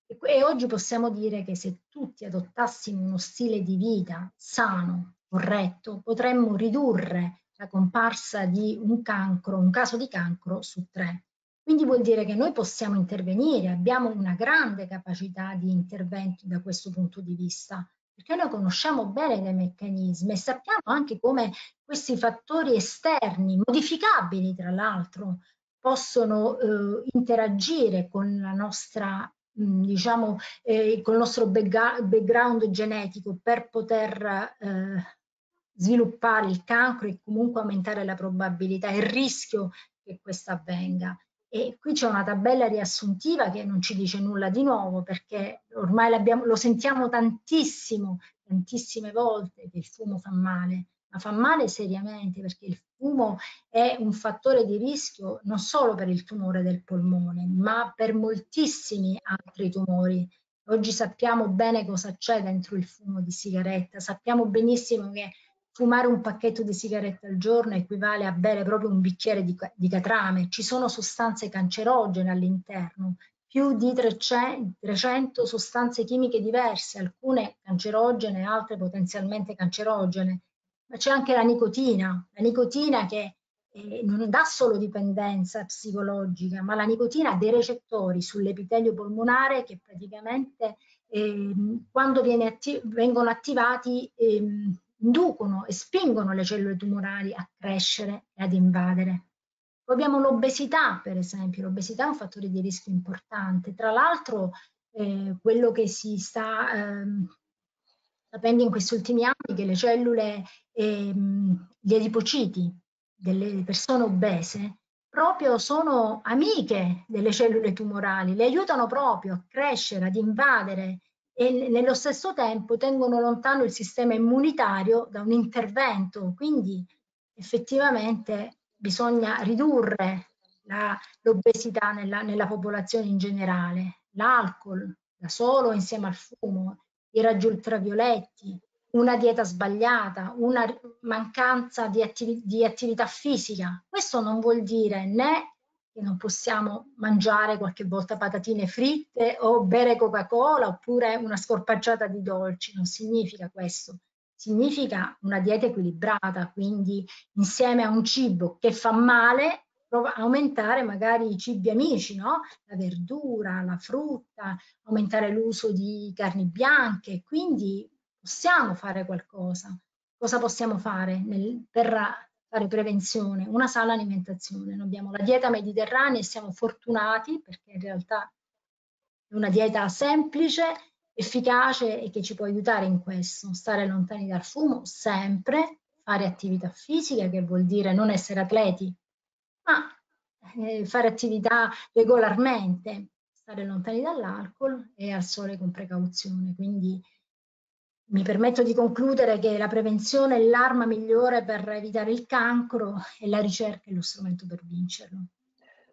E oggi possiamo dire che se tutti adottassimo uno stile di vita sano, corretto, potremmo ridurre la comparsa di un cancro, un caso di cancro su tre. Quindi vuol dire che noi possiamo intervenire, abbiamo una grande capacità di intervento da questo punto di vista, perché noi conosciamo bene dei meccanismi e sappiamo anche come questi fattori esterni, modificabili tra l'altro, possono eh, interagire con la nostra diciamo, eh, col nostro background genetico per poter eh, sviluppare il cancro e comunque aumentare la probabilità e il rischio che questo avvenga. E qui c'è una tabella riassuntiva che non ci dice nulla di nuovo, perché ormai lo sentiamo tantissimo, tantissime volte che il fumo fa male, ma fa male seriamente, perché il fumo è un fattore di rischio non solo per il tumore del polmone, ma per moltissimi altri tumori. Oggi sappiamo bene cosa c'è dentro il fumo di sigaretta, sappiamo benissimo che fumare un pacchetto di sigarette al giorno equivale a bere proprio un bicchiere di, di catrame, ci sono sostanze cancerogene all'interno, più di trecento sostanze chimiche diverse, alcune cancerogene, altre potenzialmente cancerogene. Ma c'è anche la nicotina, la nicotina che eh, non dà solo dipendenza psicologica, ma la nicotina ha dei recettori sull'epitelio polmonare che praticamente eh, quando viene atti- vengono attivati eh, inducono e spingono le cellule tumorali a crescere e ad invadere. Poi abbiamo l'obesità, per esempio. L'obesità è un fattore di rischio importante. Tra l'altro eh, quello che si sta... Ehm, sapendo in questi ultimi anni che le cellule, ehm, gli adipociti delle persone obese proprio sono amiche delle cellule tumorali, le aiutano proprio a crescere, ad invadere e nello stesso tempo tengono lontano il sistema immunitario da un intervento, quindi effettivamente bisogna ridurre l'obesità nella, nella popolazione in generale, l'alcol da solo insieme al fumo, i raggi ultravioletti, una dieta sbagliata, una mancanza di, attiv- di attività fisica. Questo non vuol dire né che non possiamo mangiare qualche volta patatine fritte o bere Coca-Cola oppure una scorpacciata di dolci, non significa questo. Significa una dieta equilibrata, quindi insieme a un cibo che fa male, aumentare magari i cibi amici, no? La verdura, la frutta, aumentare l'uso di carni bianche, quindi possiamo fare qualcosa. Cosa possiamo fare nel, per fare prevenzione? Una sana alimentazione. Noi abbiamo la dieta mediterranea e siamo fortunati perché in realtà è una dieta semplice, efficace e che ci può aiutare in questo. Stare lontani dal fumo sempre, fare attività fisica, che vuol dire non essere atleti, ma eh, fare attività regolarmente, stare lontani dall'alcol e al sole con precauzione. Quindi mi permetto di concludere che la prevenzione è l'arma migliore per evitare il cancro e la ricerca è lo strumento per vincerlo.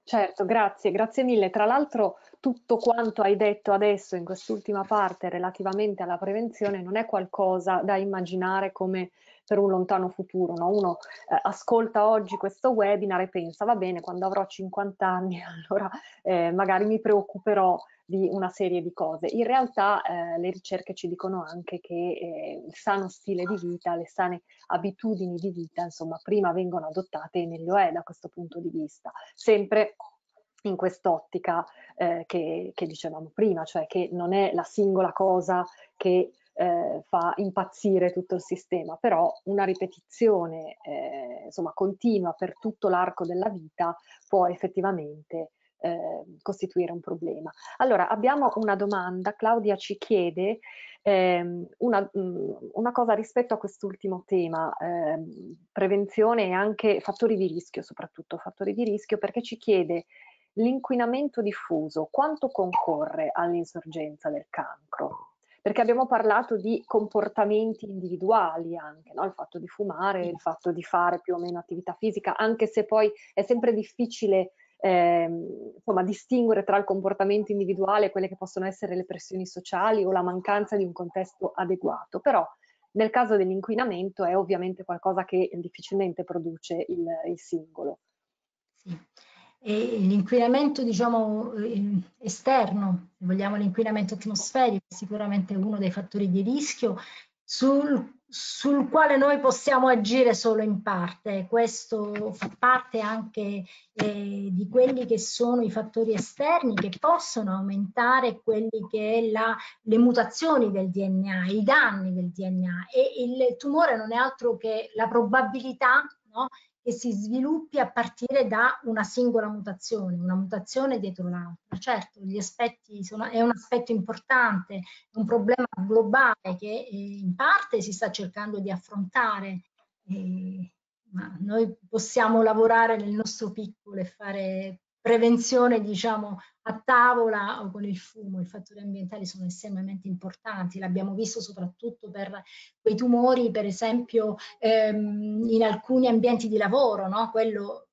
Certo, grazie, grazie mille. Tra l'altro tutto quanto hai detto adesso in quest'ultima parte relativamente alla prevenzione non è qualcosa da immaginare come per un lontano futuro, no? Uno eh, ascolta oggi questo webinar e pensa, va bene, quando avrò cinquanta anni allora eh, magari mi preoccuperò di una serie di cose. In realtà eh, le ricerche ci dicono anche che eh, il sano stile di vita, le sane abitudini di vita, insomma, prima vengono adottate e meglio è da questo punto di vista. Sempre in quest'ottica eh, che, che dicevamo prima, cioè che non è la singola cosa che eh, fa impazzire tutto il sistema, però una ripetizione eh, insomma, continua per tutto l'arco della vita può effettivamente Eh, costituire un problema. Allora abbiamo una domanda, Claudia ci chiede ehm, una, mh, una cosa rispetto a quest'ultimo tema, ehm, prevenzione e anche fattori di rischio, soprattutto fattori di rischio, perché ci chiede: l'inquinamento diffuso quanto concorre all'insorgenza del cancro? perché abbiamo parlato di comportamenti individuali anche, no? Il fatto di fumare, il fatto di fare più o meno attività fisica, anche se poi è sempre difficile eh, insomma, distinguere tra il comportamento individuale e quelle che possono essere le pressioni sociali o la mancanza di un contesto adeguato, però nel caso dell'inquinamento è ovviamente qualcosa che difficilmente produce il, il singolo. Sì. L'inquinamento, diciamo, esterno, vogliamo l'inquinamento atmosferico, è sicuramente uno dei fattori di rischio sul, sul quale noi possiamo agire solo in parte. Questo fa parte anche eh, di quelli che sono i fattori esterni che possono aumentare quelli che è la, le mutazioni del D N A, i danni del D N A, e il tumore non è altro che la probabilità, no? Che si sviluppi a partire da una singola mutazione, una mutazione dietro l'altra. Certo, gli aspetti sono, è un aspetto importante, è un problema globale che eh, in parte si sta cercando di affrontare, eh, ma noi possiamo lavorare nel nostro piccolo e fare prevenzione, diciamo, a tavola o con il fumo. I fattori ambientali sono estremamente importanti, l'abbiamo visto soprattutto per quei tumori, per esempio ehm, in alcuni ambienti di lavoro, no? Quello,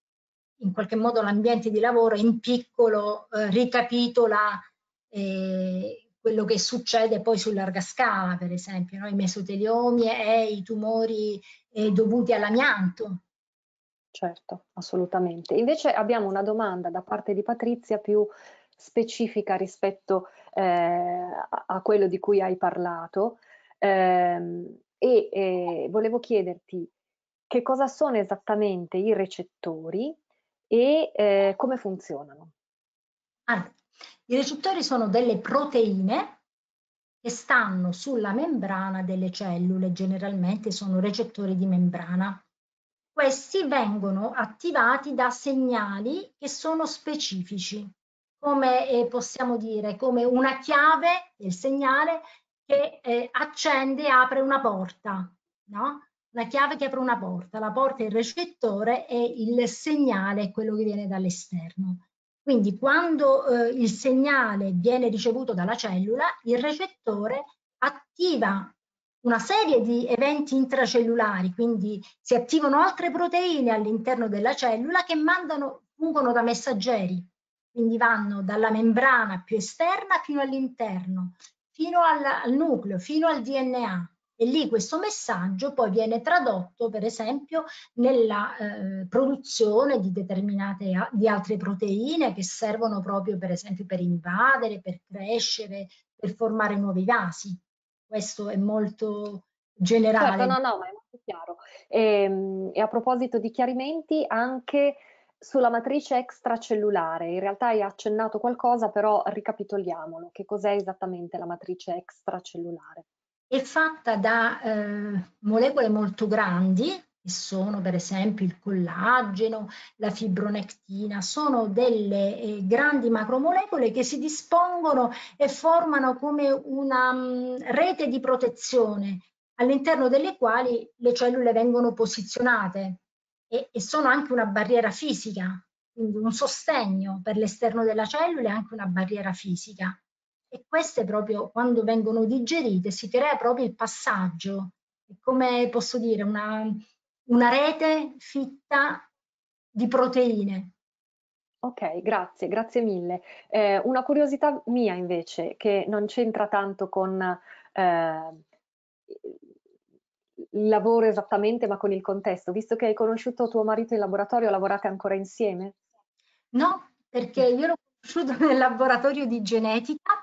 in qualche modo l'ambiente di lavoro in piccolo eh, ricapitola eh, quello che succede poi su larga scala, per esempio, no? I mesoteliomi e i tumori eh, dovuti all'amianto. Certo, assolutamente. Invece abbiamo una domanda da parte di Patrizia più specifica rispetto eh, a quello di cui hai parlato eh, e eh, volevo chiederti che cosa sono esattamente i recettori e eh, come funzionano. Allora, i recettori sono delle proteine che stanno sulla membrana delle cellule, generalmente sono recettori di membrana. Questi vengono attivati da segnali che sono specifici, come eh, possiamo dire, come una chiave, il segnale che eh, accende e apre una porta, no? La chiave che apre una porta, la porta è il recettore e il segnale è quello che viene dall'esterno. Quindi quando eh, il segnale viene ricevuto dalla cellula, il recettore attiva una serie di eventi intracellulari, quindi si attivano altre proteine all'interno della cellula che mandano, fungono da messaggeri, quindi vanno dalla membrana più esterna fino all'interno, fino al, al nucleo, fino al D N A, e lì questo messaggio poi viene tradotto per esempio nella eh, produzione di determinate, di altre proteine che servono proprio per esempio per invadere, per crescere, per formare nuovi vasi. Questo è molto generale. Certo, no, no, ma è molto chiaro. E, e a proposito di chiarimenti, anche sulla matrice extracellulare, in realtà hai accennato qualcosa, però ricapitoliamolo. Che cos'è esattamente la matrice extracellulare? È fatta da eh, molecole molto grandi, che sono per esempio il collageno, la fibronectina, sono delle eh, grandi macromolecole che si dispongono e formano come una mh, rete di protezione all'interno delle quali le cellule vengono posizionate e, e sono anche una barriera fisica, quindi un sostegno per l'esterno della cellula e anche una barriera fisica. E queste proprio quando vengono digerite si crea proprio il passaggio, come posso dire, una... una rete fitta di proteine. Ok, grazie, grazie mille. Eh, una curiosità mia invece, che non c'entra tanto con eh, il lavoro esattamente, ma con il contesto, visto che hai conosciuto tuo marito in laboratorio, lavorate ancora insieme? No, perché io l'ho conosciuto nel laboratorio di genetica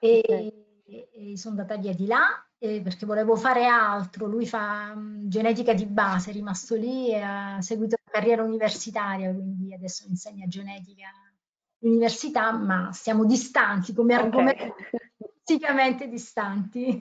e, okay. e, e sono andata via di là. Eh, perché volevo fare altro, lui fa mh, genetica di base, è rimasto lì e ha seguito la carriera universitaria, quindi adesso insegna genetica all'università, ma siamo distanti come okay. argomento, fisicamente distanti.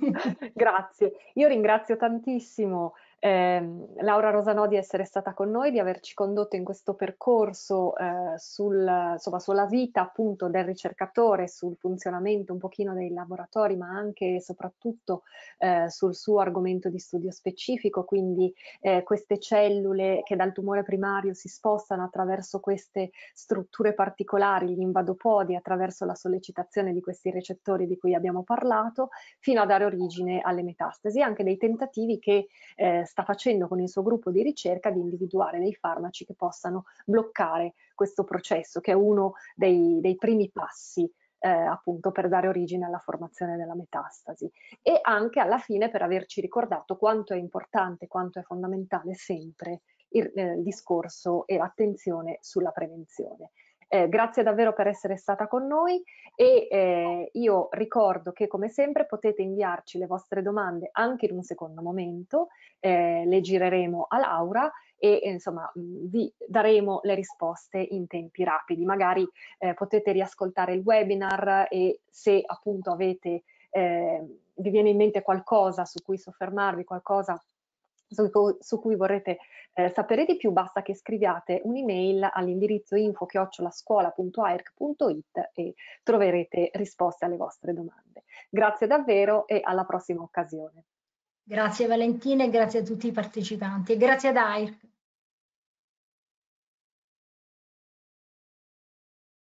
Grazie, io ringrazio tantissimo eh, Laura Rosanò di essere stata con noi, di averci condotto in questo percorso eh, sul, insomma, sulla vita appunto del ricercatore, sul funzionamento un pochino dei laboratori, ma anche e soprattutto eh, sul suo argomento di studio specifico, quindi eh, queste cellule che dal tumore primario si spostano attraverso queste strutture particolari, gli invadopodi, attraverso la sollecitazione di questi recettori di cui abbiamo parlato, fino a dare origine alle metastasi, anche dei tentativi che eh, sta facendo con il suo gruppo di ricerca di individuare dei farmaci che possano bloccare questo processo, che è uno dei, dei primi passi eh, appunto per dare origine alla formazione della metastasi, e anche alla fine per averci ricordato quanto è importante, quanto è fondamentale sempre il, eh, il discorso e l'attenzione sulla prevenzione. Eh, grazie davvero per essere stata con noi e eh, io ricordo che come sempre potete inviarci le vostre domande anche in un secondo momento, eh, le gireremo a Laura e insomma vi daremo le risposte in tempi rapidi. Magari eh, potete riascoltare il webinar e se appunto avete, eh, vi viene in mente qualcosa su cui soffermarvi, qualcosa su cui vorrete eh, sapere di più, basta che scriviate un'email all'indirizzo info chiocciola scuola punto airc punto it e troverete risposte alle vostre domande. Grazie davvero e alla prossima occasione. Grazie Valentina e grazie a tutti i partecipanti e grazie ad AIRC.